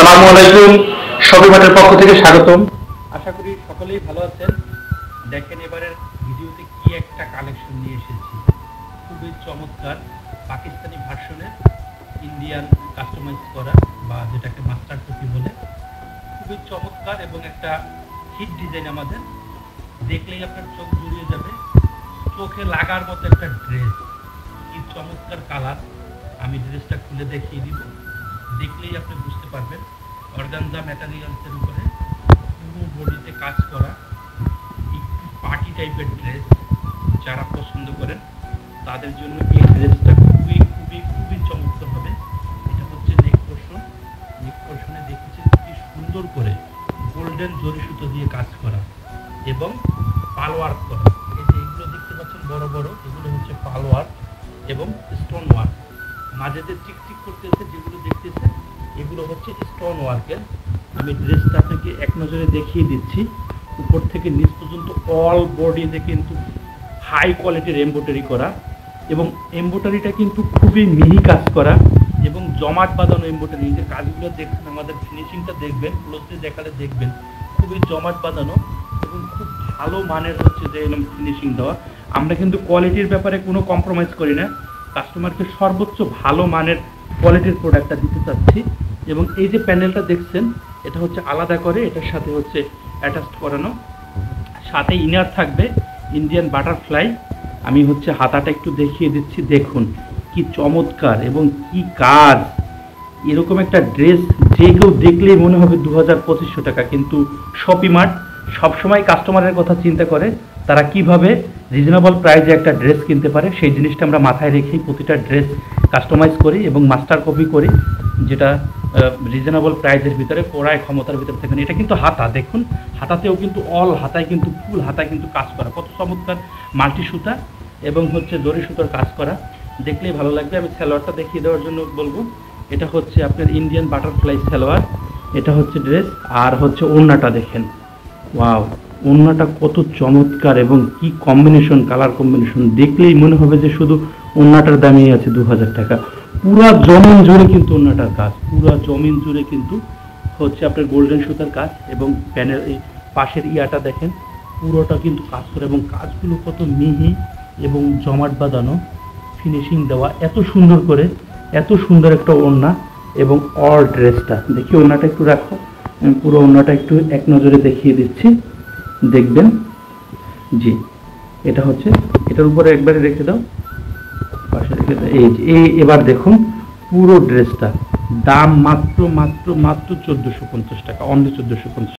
আসসালামু আলাইকুম, শপিমাটের পক্ষ থেকে স্বাগতম। আশা করি সকলেই ভালো আছেন। দেখেন এবারের ভিডিওতে কি একটা কালেকশন নিয়ে এসেছি, খুবই চমৎকার। পাকিস্তানি ভার্সনের ইন্ডিয়ান কাস্টমাইজ করা, বা যেটাকে মাস্টার কপি বলে, খুবই চমৎকার এবং একটা হিট ডিজাইন। আমাদের দেখলেই আপনার চোখ জুড়িয়ে যাবে, চোখে লাগার মতো একটা ড্রেস। কি চমৎকার কালার! আমি ড্রেসটা খুলে দেখিয়ে দিব, দেখলেই আপনি বুঝতে পারবেন। অর্গানজা ম্যাটেরিয়ালসের উপরে পুরো বডিতে কাজ করা, একটু পার্টি টাইপের ড্রেস যারা পছন্দ করেন তাদের জন্য এই ড্রেসটা খুবই খুবই খুবই চমৎকার হবে। এটা হচ্ছে নেক পোর্শন। নেক পোর্শনে দেখেছি খুবই সুন্দর করে গোল্ডেন জরি সুতো দিয়ে কাজ করা এবং পালওয়ার করা। এই যে এগুলো দেখতে পাচ্ছেন বড় বড়, এগুলো হচ্ছে পালওয়ার এবং স্টোন ওয়ার্ক। মাঝে যে চিকচিক করতেছে যেগুলো দেখতেছে, এগুলো হচ্ছে স্টোন ওয়ার্কের। আমি ড্রেসটা আপনাকে এক নজরে দেখিয়ে দিচ্ছি। উপর থেকে নিচ পর্যন্ত অল বডিতে কিন্তু হাই কোয়ালিটির এমব্রয়ডারি করা, এবং এমব্রয়ডারিটা কিন্তু খুবই মিহি কাজ করা এবং জমাট বাঁধানো এমব্রয়ডারি। যে কাজগুলো দেখছেন, আমাদের ফিনিশিংটা দেখবেন, ক্লোজলি দেখালে দেখবেন খুবই জমাট বাঁধানো এবং খুব ভালো মানের হচ্ছে যে এরকম ফিনিশিং দেওয়া। আমরা কিন্তু কোয়ালিটির ব্যাপারে কোনো কম্প্রোমাইজ করি না, কাস্টমারকে সর্বোচ্চ ভালো মানের কোয়ালিটির প্রোডাক্টটা দিতে চাচ্ছি। এবং এই যে প্যানেলটা দেখছেন, এটা হচ্ছে আলাদা করে এটার সাথে হচ্ছে অ্যাটাচ করানো, সাথে ইনার থাকবে ইন্ডিয়ান বাটারফ্লাই। আমি হচ্ছে হাতাটা একটু দেখিয়ে দিচ্ছি, দেখুন কি চমৎকার এবং কি কাজ! এরকম একটা ড্রেস যে কেউ দেখলেই মনে হবে 2500 টাকা। কিন্তু শপিং মার্ট সবসময় কাস্টমারের কথা চিন্তা করে, তারা কিভাবে রিজনেবল প্রাইসে একটা ড্রেস কিনতে পারে সেই জিনিসটা আমরা মাথায় রেখেই প্রতিটা ড্রেস কাস্টমাইজ করি এবং মাস্টার কপি করি, যেটা রিজনেবল প্রাইসের ভিতরে পড়ায় ক্ষমতার ভিতরে থাকেন। এটা কিন্তু হাতা দেখুন, হাতাতেও কিন্তু অল হাতায় কিন্তু ফুল হাতায় কিন্তু কাজ করা, কত চমৎকার! মাল্টি সুতা এবং হচ্ছে দড়ি সুতার কাজ করা, দেখলেই ভালো লাগবে। আমি সালোয়ারটা দেখিয়ে দেওয়ার জন্য বলবো। এটা হচ্ছে আপনার ইন্ডিয়ান বাটারফ্লাই সালোয়ার, এটা হচ্ছে ড্রেস। আর হচ্ছে ওড়নাটা দেখেন, ওয়াও! ওড়নাটা কত চমৎকার এবং কি কম্বিনেশন, কালার কম্বিনেশন! দেখলেই মনে হবে যে শুধু ওড়নাটার দামই আছে 2000 টাকা। পুরা জমিন জুড়ে কিন্তু ওড়নাটার কাজ, পুরা জমিন জুড়ে কিন্তু হচ্ছে আপনার গোল্ডেন সুতার কাজ। এবং প্যানের এই পাশের ইয়াটা দেখেন, পুরোটা কিন্তু কাজ করে এবং কাজগুলো কত মিহি এবং জমাট বাঁধানো, ফিনিশিং দেওয়া এত সুন্দর করে, এত সুন্দর একটা ওড়না। এবং অল ড্রেসটা দেখি, ওড়নাটা একটু রাখো, পুরো ওড়নাটা একটু এক নজরে দেখিয়ে দিচ্ছি, দেখবেন। জি, এটা হচ্ছে, এটার উপরে একবারে রেখে দাও, পাশে রেখে দাও। এই এবার দেখুন পুরো ড্রেসটা, দাম মাত্র 1450 টাকা, অনলি 1450।